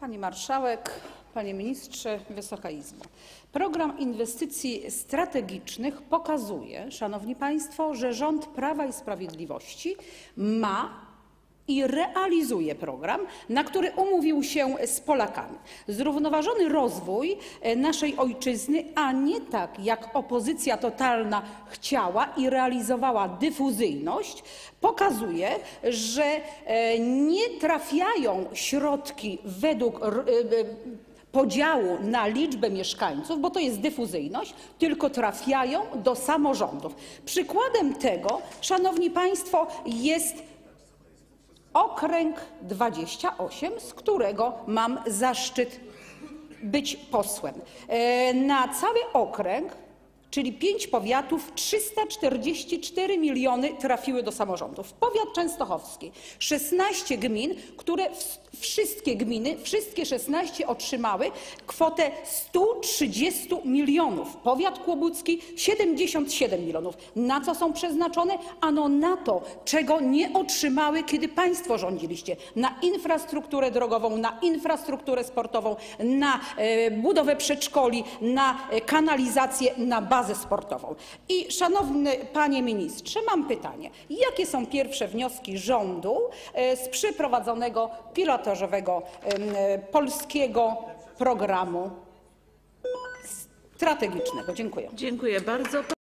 Pani Marszałek, Panie Ministrze, Wysoka Izbo. Program Inwestycji Strategicznych pokazuje, Szanowni Państwo, że rząd Prawa i Sprawiedliwości ma i realizuje program, na który umówił się z Polakami. Zrównoważony rozwój naszej ojczyzny, a nie tak jak opozycja totalna chciała i realizowała dyfuzyjność, pokazuje, że nie trafiają środki według podziału na liczbę mieszkańców, bo to jest dyfuzyjność, tylko trafiają do samorządów. Przykładem tego, Szanowni Państwo, jest Okręg 28, z którego mam zaszczyt być posłem. Na cały okręg, czyli 5 powiatów, 344 miliony trafiły do samorządów. Powiat częstochowski, 16 gmin, które wszystkie 16 otrzymały kwotę 130 milionów. Powiat kłobucki 77 milionów. Na co są przeznaczone? Ano na to, czego nie otrzymały, kiedy państwo rządziliście. Na infrastrukturę drogową, na infrastrukturę sportową, na budowę przedszkoli, na kanalizację, na bazę sportową. I szanowny panie ministrze, mam pytanie. Jakie są pierwsze wnioski rządu z przeprowadzonego pilotażowego polskiego programu strategicznego? Dziękuję. Dziękuję bardzo.